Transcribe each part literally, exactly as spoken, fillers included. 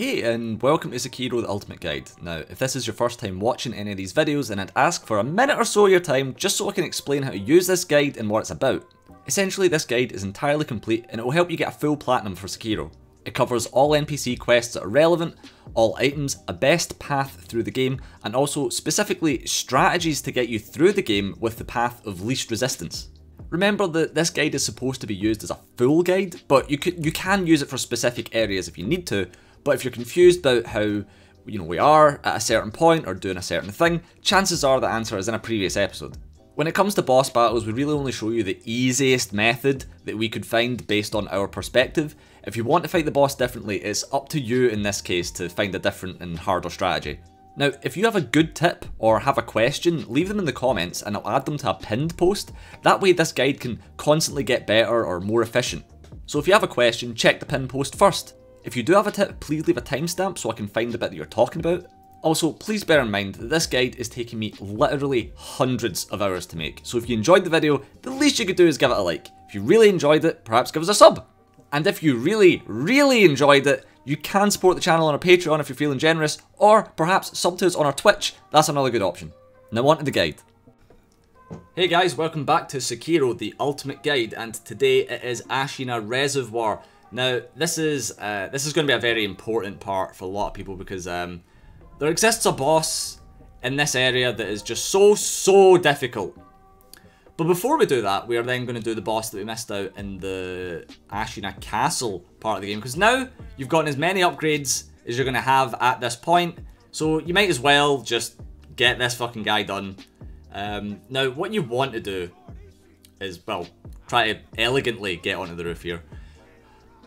Hey and welcome to Sekiro the Ultimate Guide. Now if this is your first time watching any of these videos, then I'd ask for a minute or so of your time just so I can explain how to use this guide and what it's about. Essentially this guide is entirely complete and it will help you get a full platinum for Sekiro. It covers all N P C quests that are relevant, all items, a best path through the game, and also specifically strategies to get you through the game with the path of least resistance. Remember that this guide is supposed to be used as a full guide, but you can, you can use it for specific areas if you need to. But if you're confused about how, you know, we are at a certain point or doing a certain thing, chances are the answer is in a previous episode. When it comes to boss battles, we really only show you the easiest method that we could find based on our perspective. If you want to fight the boss differently, it's up to you in this case to find a different and harder strategy. Now, if you have a good tip or have a question, leave them in the comments and I'll add them to a pinned post. That way this guide can constantly get better or more efficient. So if you have a question, check the pinned post first. If you do have a tip, please leave a timestamp so I can find the bit that you're talking about. Also, please bear in mind that this guide is taking me literally hundreds of hours to make, so if you enjoyed the video, the least you could do is give it a like. If you really enjoyed it, perhaps give us a sub. And if you really, really enjoyed it, you can support the channel on our Patreon if you're feeling generous, or perhaps sub to us on our Twitch. That's another good option. Now on to the guide. Hey guys, welcome back to Sekiro, the Ultimate Guide, and today it is Ashina Reservoir. Now, this is uh, this is going to be a very important part for a lot of people because um, there exists a boss in this area that is just so, so difficult. But before we do that, we are then going to do the boss that we missed out in the Ashina Castle part of the game. Because now you've gotten as many upgrades as you're going to have at this point. So you might as well just get this fucking guy done. Um, now, what you want to do is, well, try to elegantly get onto the roof here.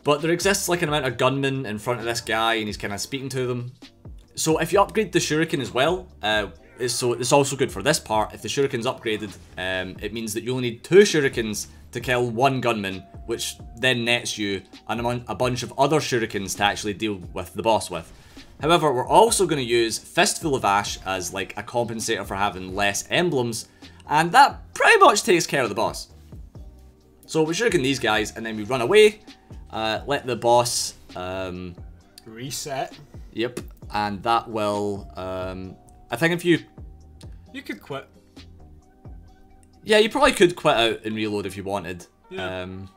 But there exists like an amount of gunmen in front of this guy and he's kind of speaking to them. So if you upgrade the shuriken as well, uh, it's, so it's also good for this part. If the shuriken's upgraded, um, it means that you only need two shurikens to kill one gunman, which then nets you an, a bunch of other shurikens to actually deal with the boss with. However, we're also going to use Fistful of Ash as like a compensator for having less emblems, and that pretty much takes care of the boss. So we shuriken these guys and then we run away. Uh, let the boss um, reset. Yep, and that will. Um, I think if you, you could quit. Yeah, you probably could quit out and reload if you wanted. Yeah. Um,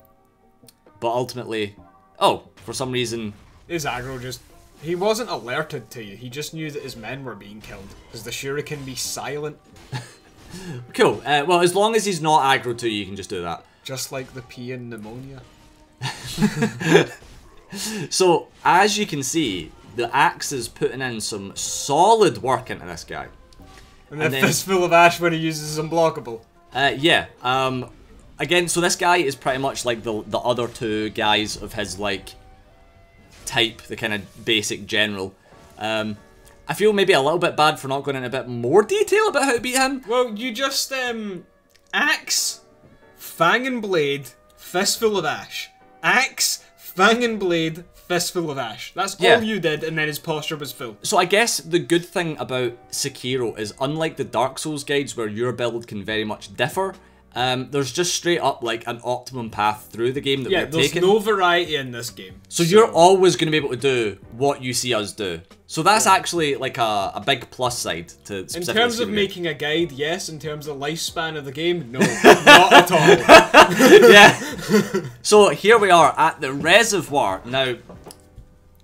but ultimately, oh, for some reason, his aggro just. He wasn't alerted to you. He just knew that his men were being killed. Because the shuriken be silent. Cool. Uh, well, as long as he's not aggro to you, you can just do that. Just like the pea in pneumonia. So as you can see, the axe is putting in some solid work into this guy. And, and then Fistful of Ash when he uses unblockable. Uh, yeah. Um, again, so this guy is pretty much like the the other two guys of his like type, the kind of basic general. Um, I feel maybe a little bit bad for not going into a bit more detail about how to beat him. Well, you just um, axe, Fang and Blade, Fistful of Ash. Axe, Fang and Blade, Fistful of Ash. That's all yeah. you did, and then his posture was full. So I guess the good thing about Sekiro is, unlike the Dark Souls guides where your build can very much differ, um, there's just straight up like an optimum path through the game that yeah, we're taking. Yeah, there's no variety in this game. So, so. you're always going to be able to do what you see us do. So that's yeah. actually like a, a big plus side to. In terms of making a guide, yes. In terms of lifespan of the game, no, not at all. Yeah. So here we are at the reservoir. Now,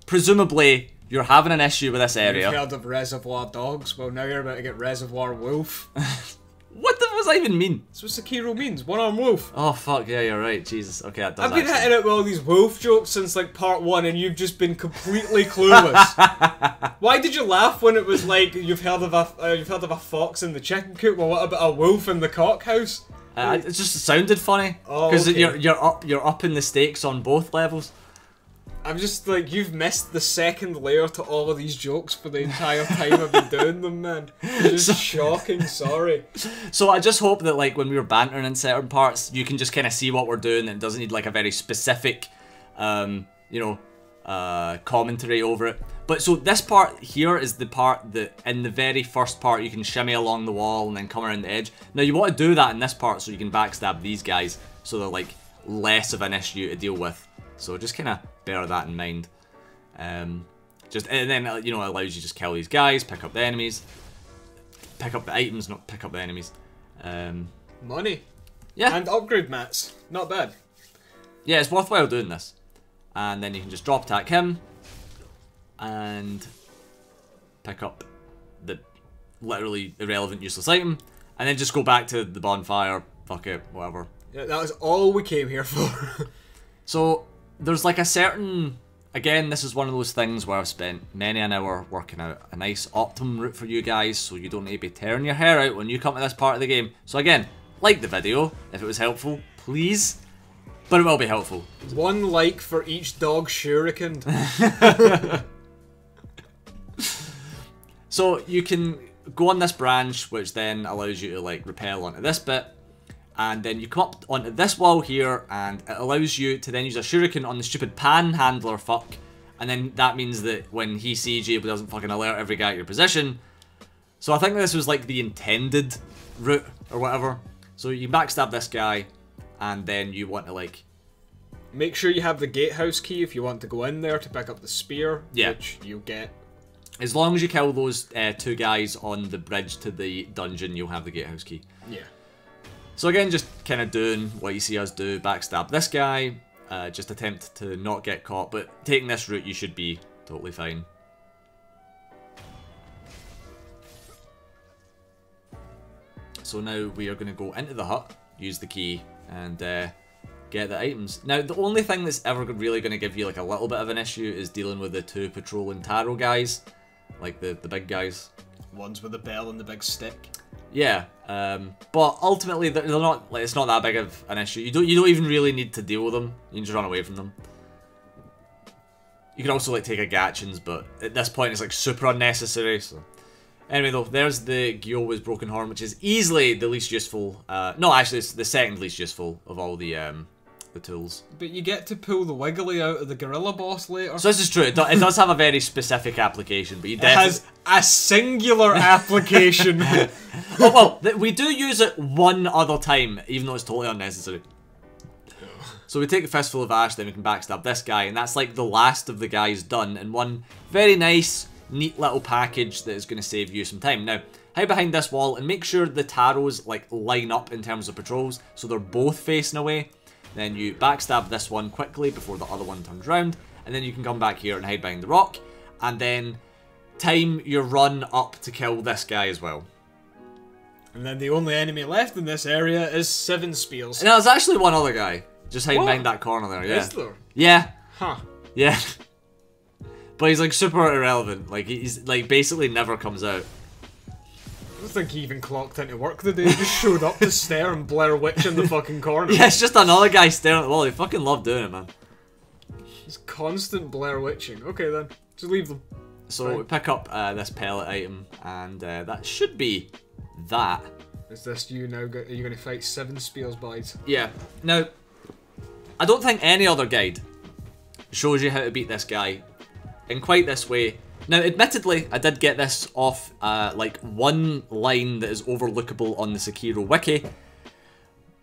presumably you're having an issue with this area. You've heard of reservoir dogs? Well, now you're about to get reservoir wolf. What the fuck does that even mean? That's what Sekiro means. One arm wolf. Oh fuck yeah, you're right. Jesus. Okay, that does. I've been actually. hitting it with all these wolf jokes since like part one, and you've just been completely clueless. Why did you laugh when it was like you've heard of a uh, you've heard of a fox in the chicken coop? Well, what about a wolf in the cock house? Uh, it just sounded funny because oh, okay. you're you're up you're upping the stakes on both levels. I'm just like, you've missed the second layer to all of these jokes for the entire time I've been doing them, man. Just so, shocking, sorry. So I just hope that, like, when we were bantering in certain parts, you can just kind of see what we're doing and it doesn't need, like, a very specific, um, you know, uh, commentary over it. But so this part here is the part that, in the very first part, you can shimmy along the wall and then come around the edge. Now, you want to do that in this part so you can backstab these guys so they're, like, less of an issue to deal with. So just kind of bear that in mind. Um, Just and then, you know, it allows you to just kill these guys, pick up the enemies, pick up the items, not pick up the enemies. Um, Money. Yeah. And upgrade mats. Not bad. Yeah, it's worthwhile doing this. And then you can just drop attack him and pick up the literally irrelevant, useless item. And then just go back to the bonfire, fuck it, whatever. Yeah, that was all we came here for. So, there's like a certain... Again, this is one of those things where I've spent many an hour working out a nice optimum route for you guys, so you don't need to be tearing your hair out when you come to this part of the game. So again, like the video, if it was helpful, please. But it will be helpful. One like for each dog shurikened. So you can go on this branch, which then allows you to like rappel onto this bit. And then you come up onto this wall here, and it allows you to then use a shuriken on the stupid panhandler fuck. And then that means that when he sees you, he doesn't fucking alert every guy at your position. So I think this was like the intended route or whatever. So you backstab this guy, and then you want to like... Make sure you have the gatehouse key if you want to go in there to pick up the spear, yeah. Which you get. As long as you kill those uh, two guys on the bridge to the dungeon, you'll have the gatehouse key. Yeah. So again, just kind of doing what you see us do, backstab this guy, uh, just attempt to not get caught, but taking this route you should be totally fine. So now we are going to go into the hut, use the key, and uh, get the items. Now the only thing that's ever really going to give you like a little bit of an issue is dealing with the two Patrol and Taro guys, like the, the big guys. Ones with the bell and the big stick. Yeah, um, but ultimately they're not. Like, it's not that big of an issue. You don't. You don't even really need to deal with them. You can just run away from them. You can also like take a Gatchins, but at this point it's like super unnecessary. So anyway, though, there's the Gyoubu's Broken Horn, which is easily the least useful. Uh, no, actually, it's the second least useful of all the um, the tools. But you get to pull the Wiggly out of the gorilla boss later. So this is true. It, do it does have a very specific application, but you it has a singular application. Oh well, th we do use it one other time, even though it's totally unnecessary. So we take a Fistful of Ash, then we can backstab this guy, and that's like the last of the guys done in one very nice, neat little package that is going to save you some time. Now, hide behind this wall and make sure the Taros like line up in terms of patrols, so they're both facing away. Then you backstab this one quickly before the other one turns round, and then you can come back here and hide behind the rock, and then time your run up to kill this guy as well. And then the only enemy left in this area is Seven Spears. And there's actually one other guy, just hiding what? behind that corner there, yeah. Is there? Yeah. Huh. Yeah. But he's like super irrelevant, like he's like basically never comes out. I don't think he even clocked into work today, he just showed up to stare and Blair Witch in the fucking corner. Yeah, it's just another guy staring at the wall, he fucking loved doing it, man. It's constant Blair Witching. Okay then, just leave them. So right. We pick up uh, this pellet item, and uh, that should be... that. Is this you now? Go are you going to fight Seven Spears bites? Yeah. Now, I don't think any other guide shows you how to beat this guy in quite this way. Now, admittedly, I did get this off uh, like one line that is overlookable on the Sekiro wiki,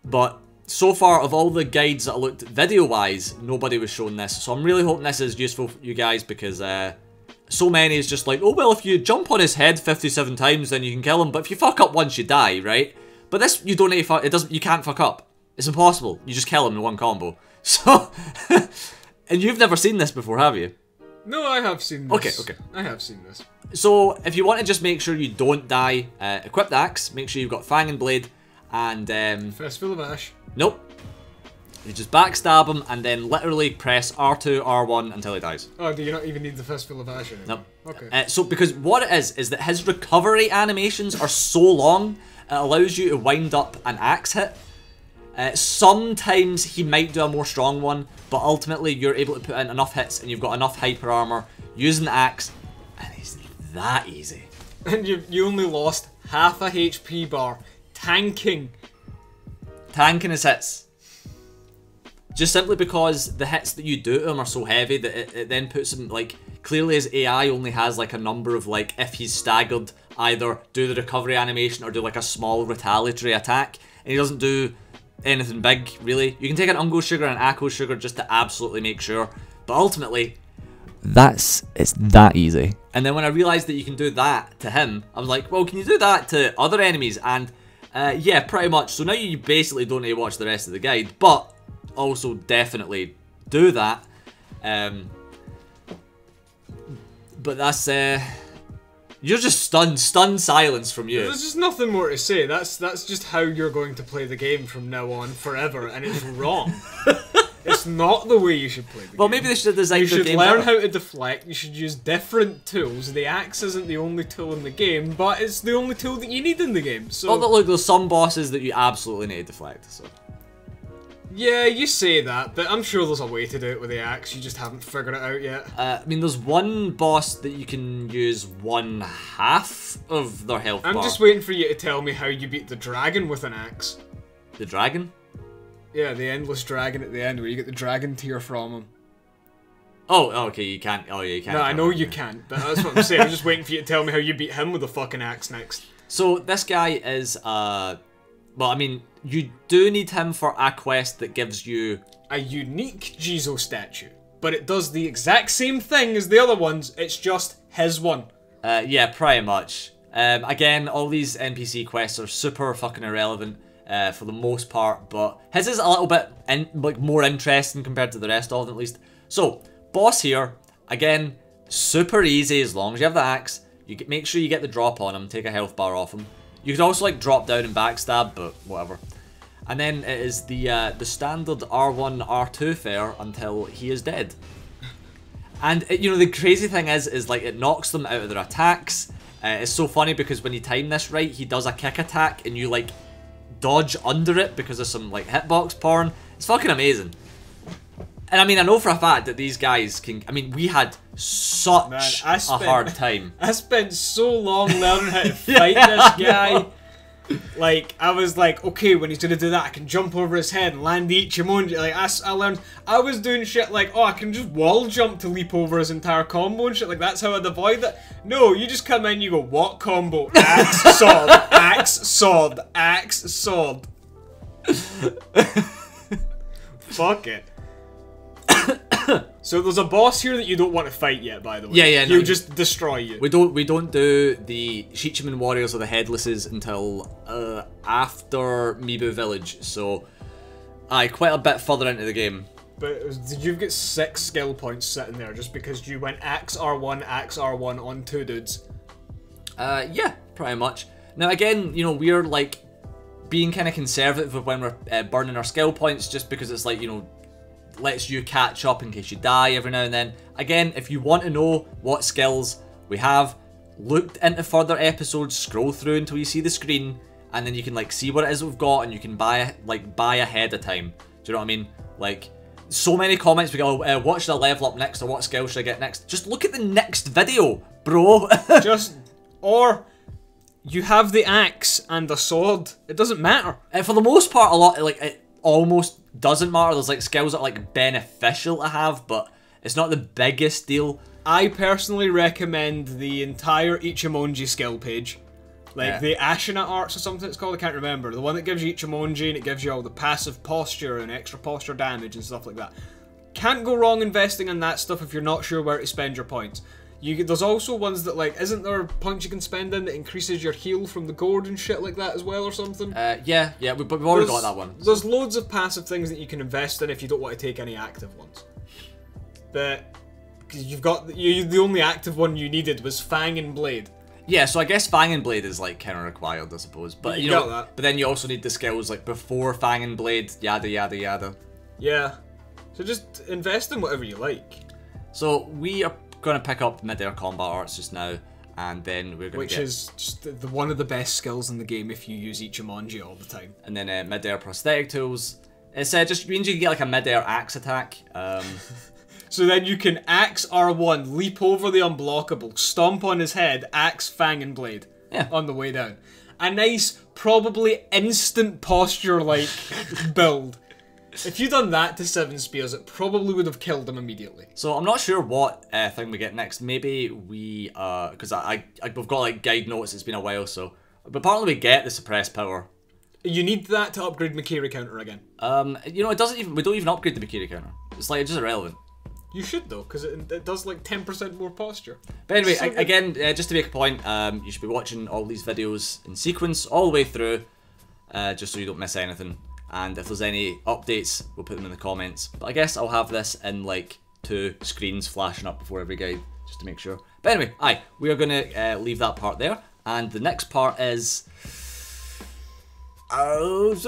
but so far of all the guides that I looked at video-wise, nobody was shown this. So I'm really hoping this is useful for you guys because. Uh, So many is just like, oh well, if you jump on his head fifty-seven times, then you can kill him. But if you fuck up once, you die, right? But this, you don't need to fuck. It doesn't. You can't fuck up. It's impossible. You just kill him in one combo. So, and you've never seen this before, have you? No, I have seen this. Okay, okay, I have seen this. So, if you want to just make sure you don't die, uh, equip the axe. Make sure you've got Fang and Blade, and um, Fistful of Ash. Nope. You just backstab him and then literally press R two, R one until he dies. Oh, do you not even need the Fistful of Ash anymore? Nope. Okay. Uh, so, because what it is, is that his recovery animations are so long, it allows you to wind up an axe hit. Uh, sometimes he might do a more strong one, but ultimately you're able to put in enough hits and you've got enough hyper armor using the axe, and it's that easy. And you you only lost half a H P bar. Tanking. Tanking his hits. Just simply because the hits that you do to him are so heavy that it, it then puts him, like, clearly his A I only has, like, a number of, like, if he's staggered, either do the recovery animation or do, like, a small retaliatory attack. And he doesn't do anything big, really. You can take an Ungo's Sugar and Acco's Sugar just to absolutely make sure. But ultimately, That's, it's that easy. And then when I realized that you can do that to him, I was like, well, can you do that to other enemies? And uh, yeah, pretty much. So now you basically don't need to watch the rest of the guide, but also definitely do that. Um, but that's, uh, you're just stunned, stunned silence from you. There's just nothing more to say. That's, that's just how you're going to play the game from now on forever, and it's wrong. It's not the way you should play the well, game. Well, maybe they should have designed the game. You should learn better. How to deflect. You should use different tools. The axe isn't the only tool in the game, but it's the only tool that you need in the game. So, oh, but look, there's some bosses that you absolutely need to deflect. So, yeah, you say that, but I'm sure there's a way to do it with the axe. You just haven't figured it out yet. Uh, I mean, there's one boss that you can use one half of their health I'm bar. Just waiting for you to tell me how you beat the dragon with an axe. The dragon? Yeah, the endless dragon at the end, where you get the dragon tear from him. Oh, okay, you can't. Oh, yeah, you can't. No, I know you can't, but that's what I'm saying. I'm just waiting for you to tell me how you beat him with a fucking axe next. So, this guy is, uh... well, I mean, you do need him for a quest that gives you a unique Jizo statue, but it does the exact same thing as the other ones, it's just his one. Uh, yeah, pretty much. Um, again, all these N P C quests are super fucking irrelevant. Uh, for the most part, but his is a little bit in, like more interesting compared to the rest of them, at least. So, boss here, again, super easy as long as you have the axe. You get, make sure you get the drop on him, take a health bar off him. You could also like drop down and backstab, but whatever. And then it is the uh, the standard R one R two fare until he is dead. And it, you know, the crazy thing is, is like it knocks them out of their attacks. Uh, it's so funny because when you time this right, he does a kick attack, and you like. Dodge under it because of some like hitbox porn. It's fucking amazing. And I mean, I know for a fact that these guys can. I mean, we had such Man, I spent, a hard time. I spent so long learning how to fight yeah, this guy. Like, I was like, okay, when he's gonna do that, I can jump over his head and land the Ichimonji. Like, I, I learned, I was doing shit like, oh, I can just wall jump to leap over his entire combo and shit. Like, that's how I'd avoid that. No, you just come in, you go, what combo? Axe, sword, axe, sword, axe, sword. Fuck it. So there's a boss here that you don't want to fight yet, by the way. Yeah, yeah. He'll no, just destroy you. We don't, we don't do the Shichimen Warriors or the Headlesses until uh, after Mibu Village. So, aye, quite a bit further into the game. But did you get six skill points sitting there just because you went axe R one, axe R one on two dudes? Uh, yeah, pretty much. Now again, you know, we're like being kind of conservative with when we're uh, burning our skill points, just because it's like, you know. Lets you catch up in case you die every now and then. Again, if you want to know what skills we have, look into further episodes, scroll through until you see the screen, and then you can like see what it is we've got, and you can buy like buy ahead of time. Do you know what I mean? Like, so many comments we go, uh, what should I level up next, or what skill should I get next? Just look at the next video, bro. Just, or you have the axe and a sword. It doesn't matter. And for the most part, a lot like it almost doesn't matter. There's like skills that are like beneficial to have, but it's not the biggest deal. I personally recommend the entire Ichimonji skill page, like yeah. the Ashina Arts or something it's called, I can't remember. The one that gives you Ichimonji and it gives you all the passive posture and extra posture damage and stuff like that. Can't go wrong investing in that stuff if you're not sure where to spend your points. You, there's also ones that like, isn't there a punch you can spend in that increases your heal from the gourd and shit like that as well or something? Uh, yeah, yeah, we, but we've already there's, got that one. So. There's loads of passive things that you can invest in if you don't want to take any active ones. But, because you've got, you, the only active one you needed was Fang and Blade. Yeah, so I guess Fang and Blade is like kind of required, I suppose. But you, you know, that. But then you also need the skills like before Fang and Blade, yada yada yada. Yeah, so just invest in whatever you like. So we are going to pick up mid-air combat arts just now, and then we're going to Which get, is just the, the, one of the best skills in the game if you use Ichimonji all the time. And then uh, mid-air prosthetic tools. It's uh, just means you can get like a mid-air axe attack. Um, so then you can axe R one, leap over the unblockable, stomp on his head, axe, Fang and Blade yeah. on the way down. A nice, probably instant posture-like build. If you'd done that to Seven Spears, it probably would have killed him immediately. So I'm not sure what uh, thing we get next. Maybe we, because uh, I, I, I, we've got like guide notes. It's been a while, so but apparently we get the suppressed power. You need that to upgrade Mikiri counter again. Um, you know, it doesn't even. We don't even upgrade the Mikiri counter. It's like it's just irrelevant. You should though, because it, it does like ten percent more posture. But anyway, so I, again, uh, just to make a point, um, you should be watching all these videos in sequence all the way through, uh, just so you don't miss anything. And if there's any updates, we'll put them in the comments. But I guess I'll have this in like two screens flashing up before every guide, just to make sure. But anyway, aye, we are going to uh, leave that part there. And the next part is... Uh,